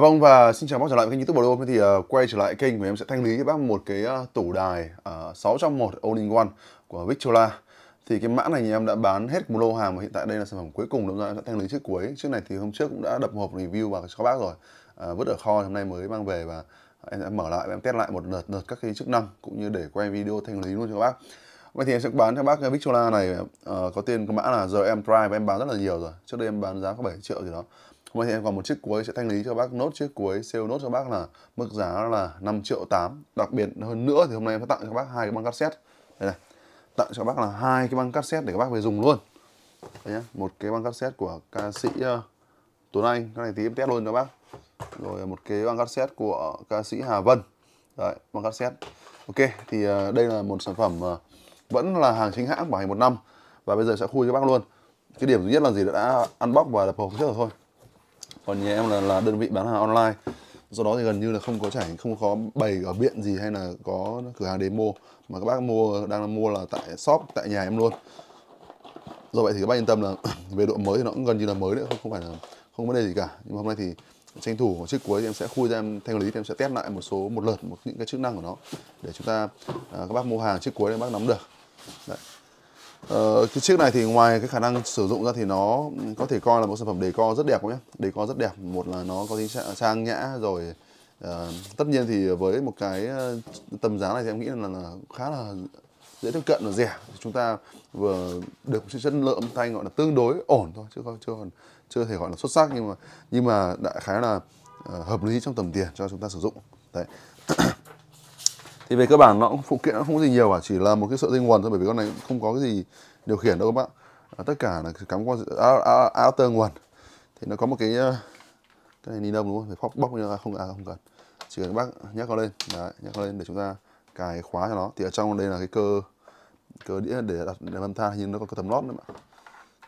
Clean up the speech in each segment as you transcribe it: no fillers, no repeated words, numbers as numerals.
Vâng, và xin chào bác trở lại với kênh YouTube Bảo Đô. Thì quay trở lại kênh và em sẽ thanh lý với bác một cái tủ đài 6 trong 1 All in One của Victrola. Thì cái mã này nhà em đã bán hết một lô hàng và hiện tại đây là sản phẩm cuối cùng, đúng rồi, em sẽ thanh lý trước cuối. Trước này thì hôm trước cũng đã đập hộp review và cho bác rồi, vứt ở kho, hôm nay mới mang về và em sẽ mở lại và em test lại một lượt các cái chức năng cũng như để quay video thanh lý luôn cho các bác. Vậy thì em sẽ bán cho bác cái Victrola này, có tên có mã là giờ em try và em bán rất là nhiều rồi. Trước đây em bán giá có 7 triệu gì đó. Hôm nay thì em còn một chiếc cuối sẽ thanh lý cho bác nốt chiếc cuối, sale nốt cho bác là mức giá là 5 triệu 8. Đặc biệt hơn nữa thì hôm nay em sẽ tặng cho bác hai cái băng cassette đây này, tặng cho bác là hai cái băng cassette để các bác về dùng luôn đấy nhá. Một cái băng cassette của ca sĩ Tuấn Anh, cái này thì em test luôn cho bác, rồi một cái băng cassette của ca sĩ Hà Vân đấy, băng cassette. Ok, thì đây là một sản phẩm vẫn là hàng chính hãng bảo hành 1 năm và bây giờ sẽ khui cho bác luôn. Cái điểm duy nhất là gì, đã unbox và đập hộp trước rồi thôi. Còn nhà em là đơn vị bán hàng online, do đó thì gần như là không có bày ở biện gì hay là có cửa hàng demo, mà các bác đang mua là tại shop tại nhà em luôn. Do vậy thì các bác yên tâm là về độ mới thì nó cũng gần như là mới nữa, không phải là không vấn đề gì cả. Nhưng mà hôm nay thì tranh thủ một chiếc cuối thì em sẽ khui ra, em thanh lý thì em sẽ test lại một lượt những cái chức năng của nó để chúng ta các bác mua hàng chiếc cuối để các bác nắm được. Đấy. Cái chiếc này thì ngoài cái khả năng sử dụng ra thì nó có thể coi là một sản phẩm decor rất đẹp nhé. Decor rất đẹp, một là nó có tính sang nhã rồi. Tất nhiên thì với một cái tầm giá này thì em nghĩ là khá là dễ tiếp cận và rẻ. Chúng ta vừa được một chất lượng âm thanh gọi là tương đối ổn thôi, chưa thể gọi là xuất sắc, nhưng mà đại khái là hợp lý trong tầm tiền cho chúng ta sử dụng. Đấy. Thì về cơ bản nó cũng phụ kiện nó không có gì nhiều cả, chỉ là một cái sợi dây nguồn thôi, bởi vì con này không có cái gì điều khiển đâu các bạn. Tất cả là cắm qua adapter nguồn. Thì nó có một cái này ni lông đúng không? Phải bóc như là không cần. Chỉ cần các bác nhắc nó lên, đấy, nhắc nó lên để chúng ta cài khóa cho nó. Thì ở trong đây là cái cơ đĩa để đặt làm than, nhưng nó còn có tấm lót nữa mà.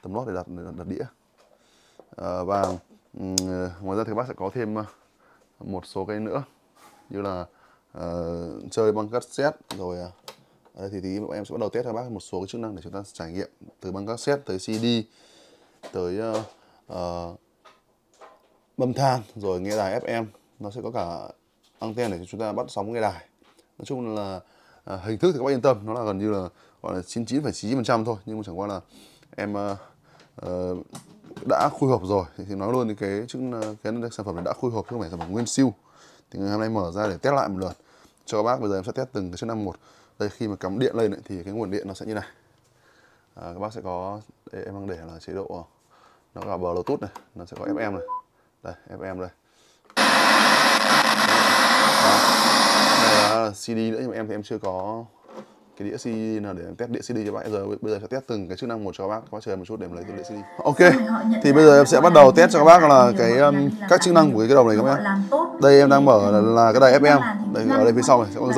Tấm lót để đặt đĩa. Và ngoài ra thì các bác sẽ có thêm một số cái nữa như là chơi băng cassette rồi. Ở đây thì em sẽ bắt đầu test cho bác một số cái chức năng để chúng ta trải nghiệm, từ băng cassette tới CD, tới bấm than, rồi nghe đài FM, nó sẽ có cả anten để chúng ta bắt sóng nghe đài. Nói chung là hình thức thì các bác yên tâm, nó là gần như là gọi là 99,9% thôi, nhưng mà chẳng qua là em đã khui hộp rồi thì nói luôn cái sản phẩm này đã khui hộp chứ không phải sản phẩm nguyên siêu. Thì ngày hôm nay mở ra để test lại một lượt cho các bác. Bây giờ em sẽ test từng cái chức năng một. Đây, khi mà cắm điện lên ấy, thì cái nguồn điện nó sẽ như này. Các bác sẽ có đây, em đang để là chế độ nó là Bluetooth này, nó sẽ có FM này. Đây, FM đây. Đây là CD nữa, nhưng mà em thì em chưa có cái đĩa CD nào để em test đĩa CD cho các bác. Bây giờ sẽ test từng cái chức năng một cho các bác, chờ một chút để em lấy cái đĩa CD. Ok, thì bây giờ em sẽ bắt đầu test cho các bác là các chức năng của cái đầu này các bác. Đây em đang mở là cái đài FM. Đây, ở đây phía sau này sẽ có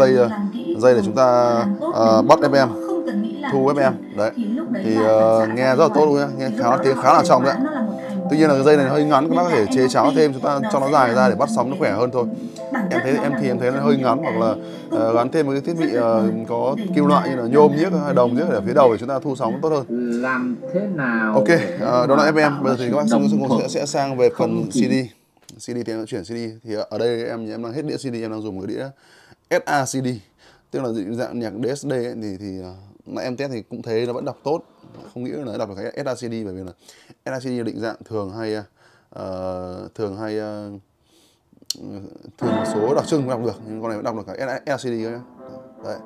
dây để chúng ta bắt FM, thu FM. Đấy, thì nghe rất là tốt luôn nhá, nghe khá là trong đấy. Tuy nhiên là cái dây này hơi ngắn, các bác có thể chế cháo thêm, chúng ta cho nó dài ra để bắt sóng nó khỏe hơn thôi. Em thấy nó hơi ngắn, hoặc là gắn thêm một cái thiết bị có kim loại như là nhôm nhiếc hay đồng nhiếc ở phía đầu để chúng ta thu sóng tốt hơn. Làm thế nào? Ok, đó là FM. Bây giờ thì các bác sẽ sang về phần CD thì em đã chuyển CD. Thì ở đây em đang hết đĩa CD, em đang dùng cái đĩa SACD, tức là dạng nhạc DSD ấy, thì em test thì cũng thấy nó vẫn đọc tốt, không nghĩ là đọc được cái SACD, bởi vì là SACD định dạng thường một số đặc trưng mới đọc được, nhưng con này vẫn đọc được cả SACD nhá. Đấy,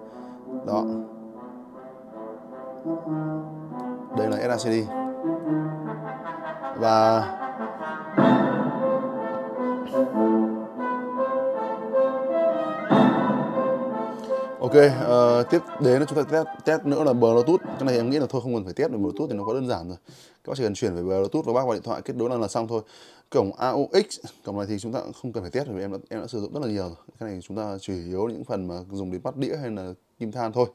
đó, đây là SACD và ok. Tiếp đến là chúng ta test nữa là Bluetooth. Cái này em nghĩ là thôi không cần phải test, bởi Bluetooth thì nó quá đơn giản rồi. Các bác chỉ cần chuyển về Bluetooth và bác vào điện thoại kết nối là xong thôi. Cổng AUX, cổng này thì chúng ta không cần phải test, bởi vì em đã sử dụng rất là nhiều rồi. Cái này chúng ta chủ yếu những phần mà dùng để bắt đĩa hay là kim than thôi.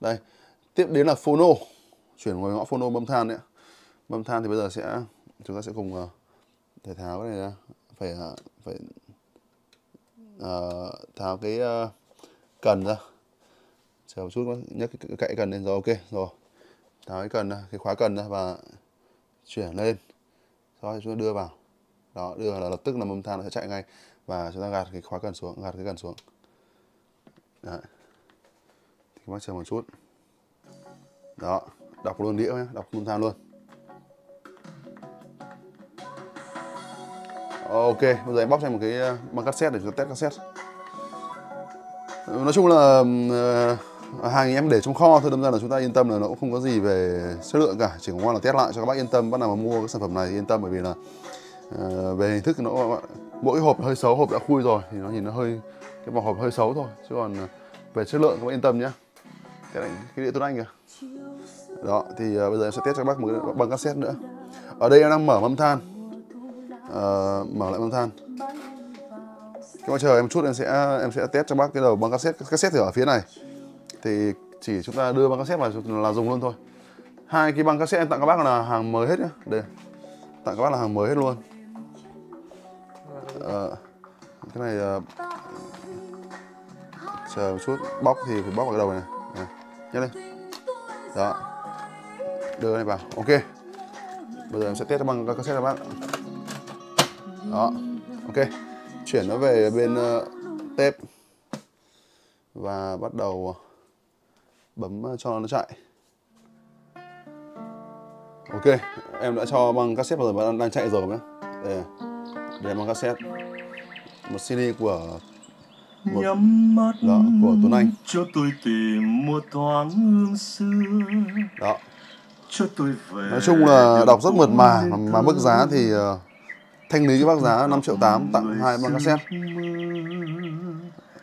Đây, tiếp đến là phono, chuyển ngoài ngõ phono bấm than đấy. Bấm than thì bây giờ chúng ta sẽ cùng thể tháo cái này ra, phải tháo cái cần ra. Chờ một chút, nhấc cái cậy cần lên rồi, ok rồi. Tháo cái khóa cần ra và chuyển lên. Sau đó chúng ta đưa vào. Đó, đưa là lập tức là mâm than nó sẽ chạy ngay. Và chúng ta gạt cái khóa cần xuống, gạt cái cần xuống. Đấy. Thì bác chờ một chút. Đó, đọc luôn đĩa nhé, đọc mâm than luôn. Ok, bây giờ em bóc cho em một cái băng cassette để chúng ta test cassette. Nói chung là hàng em để trong kho thôi, đâm ra là chúng ta yên tâm là nó cũng không có gì về chất lượng cả, chỉ có là test lại cho các bác yên tâm. Bắt nào mà mua cái sản phẩm này thì yên tâm, bởi vì là về hình thức nó mỗi hộp hơi xấu, hộp đã khui rồi thì nó nhìn nó hơi, cái vỏ hộp hơi xấu thôi, chứ còn về chất lượng các bác yên tâm nhé. Cái đĩa Tuấn Anh kìa. Đó, thì bây giờ em sẽ test cho các bác một cái băng cassette nữa. Ở đây em đang mở mâm than, mở lại mâm than. Các bác chờ em chút, em sẽ test cho bác cái đầu băng cassette. Cassette thì ở phía này, thì chỉ chúng ta đưa băng cassette vào là dùng luôn thôi. Hai cái băng cassette em tặng các bác là hàng mới hết nhá. Đây, tặng các bác là hàng mới hết luôn. Cái này chờ một chút, bóc thì phải bóc vào cái đầu này này, nhấc lên. Đó, đưa cái này vào. Ok, bây giờ em sẽ test cho băng cassette các bác. Đó, ok, chuyển nó về bên tép và bắt đầu bấm cho nó chạy. Ok, em đã cho băng cassette vào rồi, đang chạy rồi nhé. Đây là băng cassette, một CD của của Tuấn Anh. Cho tôi tìm một thoáng hương xưa. Đó. Cho tôi về. Nói chung là đọc rất mượt mà mức giá thì thanh lý cho bác giá 5.8 triệu, tặng 2 băng cassette.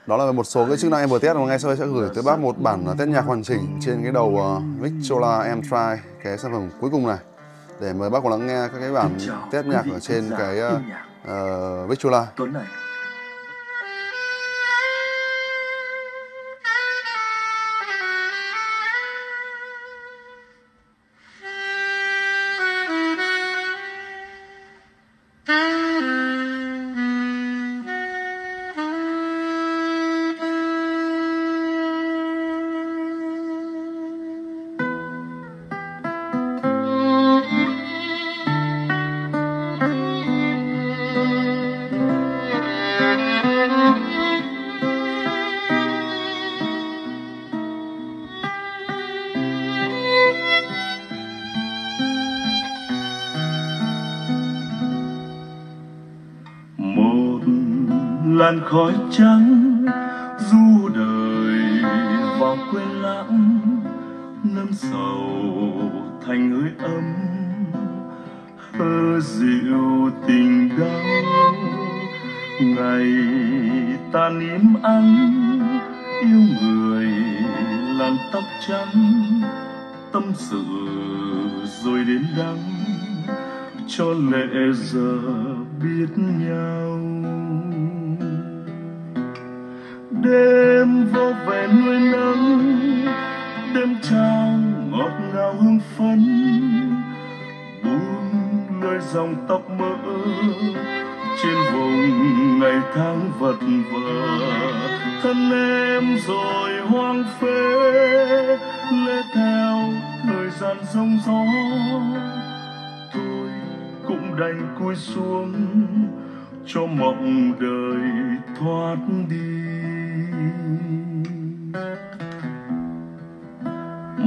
Đó là một số cái chức năng em vừa test, mà ngay sau đây sẽ gửi tới bác một bản test nhạc hoàn chỉnh trên cái đầu Victrola The Empire, cái sản phẩm cuối cùng này, để mời bác cùng lắng nghe các cái bản test nhạc ở trên cái Victrola. Làn khói trắng du đời vào quê lãng, nâng sầu thành hơi ấm hơ dịu tình đau. Ngày ta nín ăn yêu người làn tóc trắng, tâm sự rồi đến đắng cho lệ giờ biết nhau. Đêm vô vẻ nuôi nắng, đêm trao ngọt ngào hương phấn, buông nơi dòng tóc mỡ trên vùng ngày tháng vật vờ. Thân em rồi hoang phế, lê theo thời gian rông gió, tôi cũng đành cúi xuống cho mộng đời thoát đi.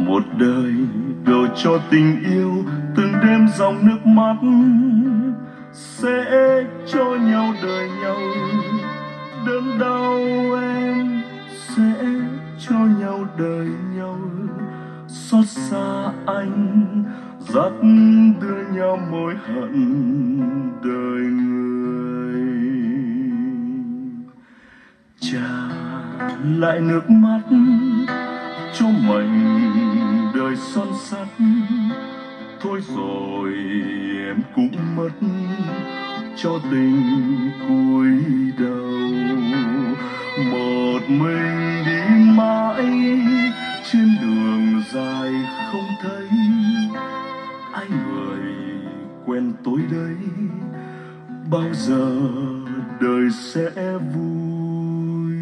Một đời đổ cho tình yêu, từng đêm dòng nước mắt sẽ cho nhau đời nhau, đớn đau em sẽ cho nhau đời nhau, xót xa anh dắt đưa nhau mối hận đời người. Trả lại nước mắt cho mình đời son sắt, thôi rồi em cũng mất cho tình cúi đầu. Một mình đi mãi trên đường dài không thấy ai người quen, tối đây bao giờ đời sẽ vui.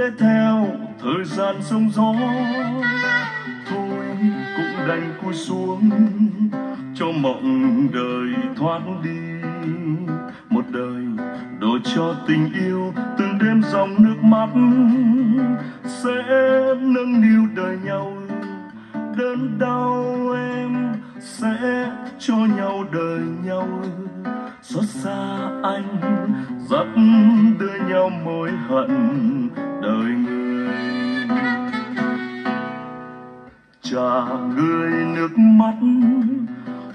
lẽ theo thời gian sóng gió. Thôi cũng đành cúi xuống cho mộng đời thoát đi. Một đời đổ cho tình yêu từng đêm dòng nước mắt, sẽ nâng niu đời nhau đớn đau. Em sẽ cho nhau đời nhau xót xa, anh dắt đưa nhau mối hận đời người. Trả người nước mắt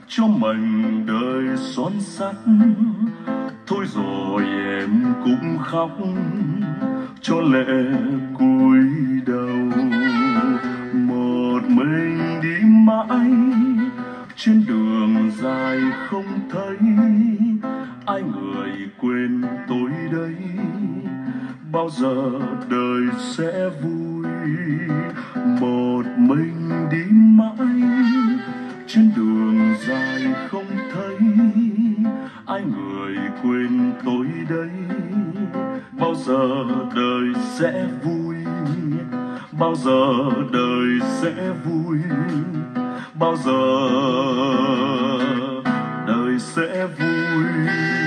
cho mảnh đời son sắt. Thôi rồi em cũng khóc cho lệ cúi đầu. Một mình đi mãi trên đường dài không thấy ai, người quên tôi đây. Bao giờ đời sẽ vui? Một mình đi mãi trên đường dài không thấy ai, người quên tôi đây. Bao giờ đời sẽ vui? Bao giờ đời sẽ vui? Bao giờ đời sẽ vui?